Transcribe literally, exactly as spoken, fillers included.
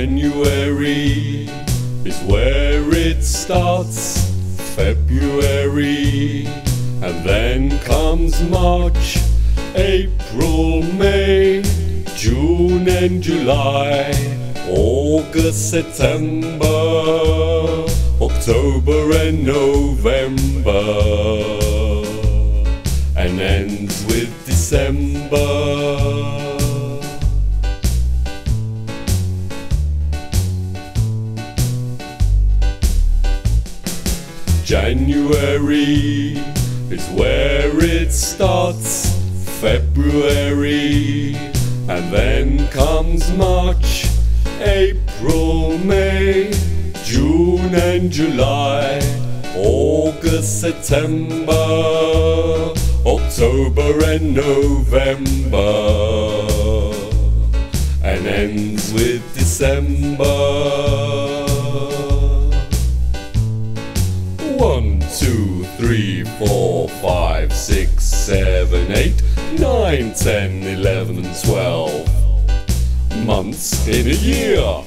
January is where it starts, February, and then comes March, April, May, June and July, August, September, October and November, and ends with December. January is where it starts, February, and then comes March, April, May, June and July, August, September, October and November, and ends with December. One, two, three, four, five, six, seven, eight, nine, ten, eleven, and twelve months in a year.